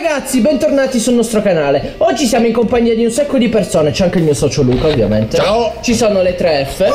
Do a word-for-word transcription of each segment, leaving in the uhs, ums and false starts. Ragazzi, bentornati sul nostro canale. Oggi siamo in compagnia di un sacco di persone. C'è anche il mio socio Luca, ovviamente. Ciao. Ci sono le tre F. uh!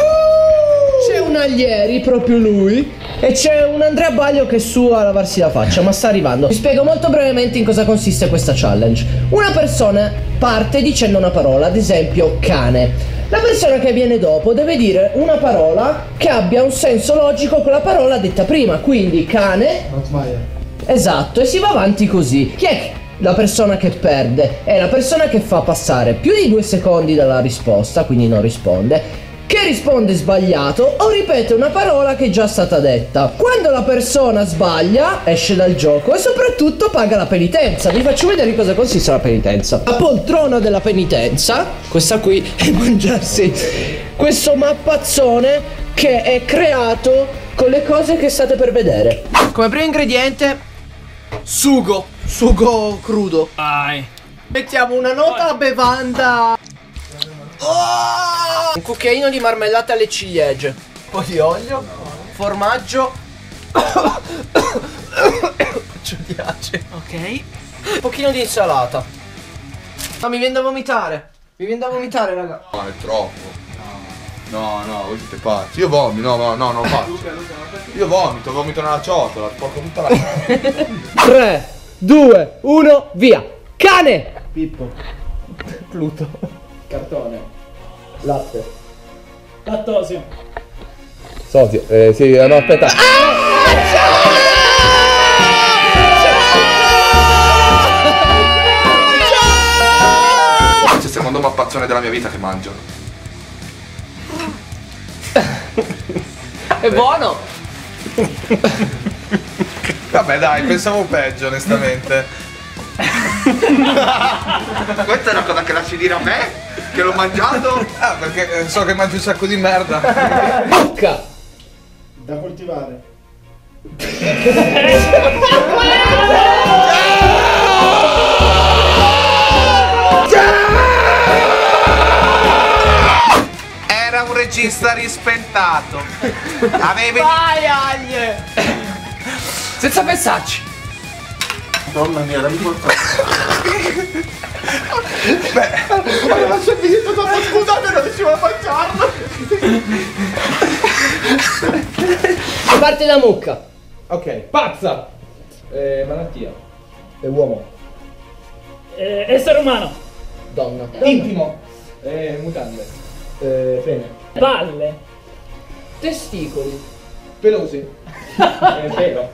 C'è un Aglieri, proprio lui. E c'è un Andrea Baglio che è su a lavarsi la faccia, ma sta arrivando. Vi spiego molto brevemente in cosa consiste questa challenge. Una persona parte dicendo una parola, ad esempio cane. La persona che viene dopo deve dire una parola che abbia un senso logico con la parola detta prima. Quindi cane. Rottweiler. Esatto, e si va avanti così. Chi è la persona che perde? È la persona che fa passare più di due secondi dalla risposta, quindi non risponde, che risponde sbagliato o ripete una parola che è già stata detta. Quando la persona sbaglia esce dal gioco e soprattutto paga la penitenza. Vi faccio vedere in cosa consiste la penitenza. La poltrona della penitenza, questa qui, è mangiarsi questo mappazzone che è creato con le cose che state per vedere. Come primo ingrediente, sugo, sugo crudo. Ai. Mettiamo una nota a bevanda. Oh! Un cucchiaino di marmellata alle ciliegie, un po' di olio, formaggio. Ci piace. Ok. Un pochino di insalata. Ma mi viene da vomitare. Mi viene da vomitare, raga. No, è troppo. No, no, voi siete pazzi. Io vomito, no, no, no, non faccio. Io vomito, vomito nella ciotola. Porco puttana. tre, due, uno, via. Cane. Pippo. Pluto. Cartone. Latte. Lattosio. Sodio. Eh, sì, no, aspetta. Ah, ciao! Ciao! Ciao! C'è il secondo mappazzone della mia vita che mangio. È buono! Vabbè dai, pensavo peggio, onestamente. Questa è una cosa che lasci dire a me? Che l'ho mangiato? Ah, perché so che mangio un sacco di merda. Bocca! Da coltivare. Era un regista rispettato. Avevi... Vai, Aglie! Senza pensarci. Mamma mia, dammi qualcosa. Beh, ma non c'è finito tutto, scusate, non riuscivo a mangiarlo. E parte la mucca. Ok, pazza. Eh, malattia. E uomo. Eh, essere umano. Donna. Donna. Intimo. Eh, mutande. Eh, pene. Palle. Testicoli. Pelosi. eh, pelo.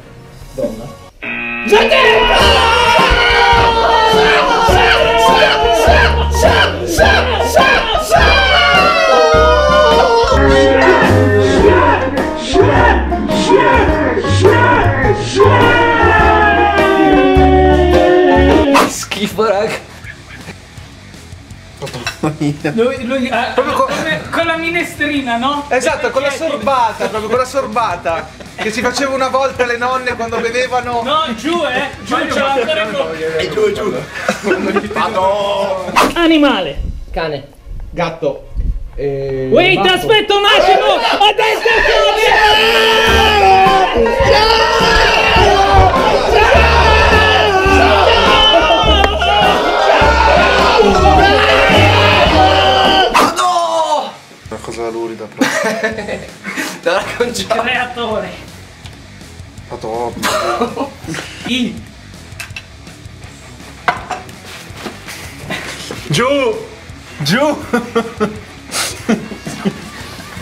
Donna. Schifo, raga. Lui, lui eh, proprio con, con la minestrina, no? Esatto, con la sorbata, proprio con la sorbata. Che si faceva una volta le nonne quando bevevano. No, giù eh! Giù c'è ancora con... E giù, giù! Animale! Cane. Gatto. E... Wait, Batto. Aspetta un attimo! A destra! No! Una cosa lurida proprio. Da raccontare. Creatore. Madonna. In. Giù. Giù.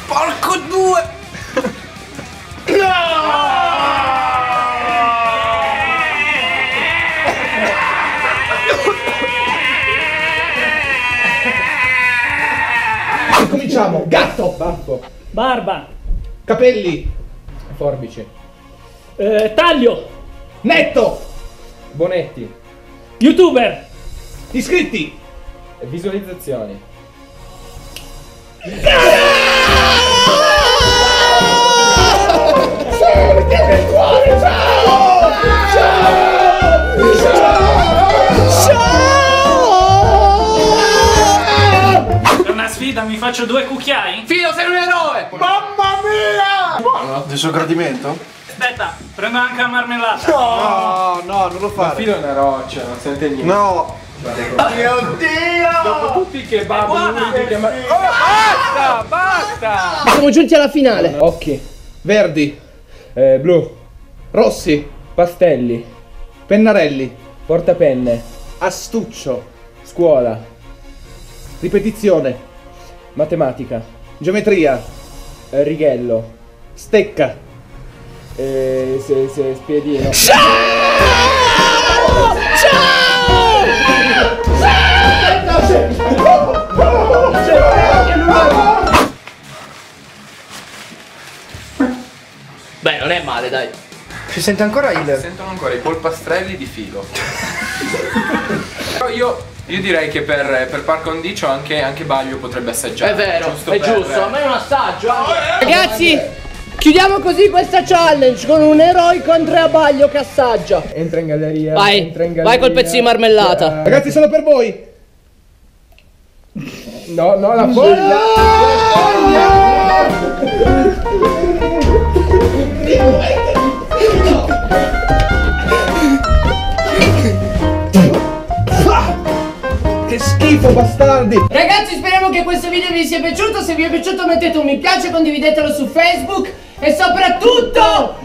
Porco due. No. Cominciamo. Gatto. Babbo. Barba. Capelli. Forbice. Eh, taglio. Netto. Bonetti. Youtuber. Iscritti. Visualizzazioni. Per una sfida mi faccio due cucchiai? Filo, sei un eroe! Mamma mia! Buono, del suo gradimento? Beh, aspetta, prendo anche la marmellata. No, no, no, non lo fare. Il filo è una roccia, non sente niente. No. Mio Dio! Dopo tutti che babbo che ma... oh, basta, basta! Ma siamo giunti alla finale. Occhi, verdi, eh, blu, rossi, pastelli, pennarelli, portapenne, astuccio, scuola, ripetizione, matematica, geometria, eh, righello, stecca, eh, se, se, spiedino. Ciao! Ciao! Beh, non è male, dai. Si sente ancora il... Si sentono ancora i polpastrelli di filo. Però io... Io direi che per, per par condicio anche, anche Baglio potrebbe assaggiare. È vero, giusto è per... giusto, a me non assaggio. Ragazzi, chiudiamo così questa challenge con un eroico Andrea Baglio che assaggia. Entra in galleria. Vai, entra in galleria. Vai col pezzo di marmellata. Ragazzi, sono per voi. No, no, la foglia. Che schifo, bastardi. Ragazzi, speriamo che questo video vi sia piaciuto. Se vi è piaciuto mettete un mi piace, condividetelo su Facebook e soprattutto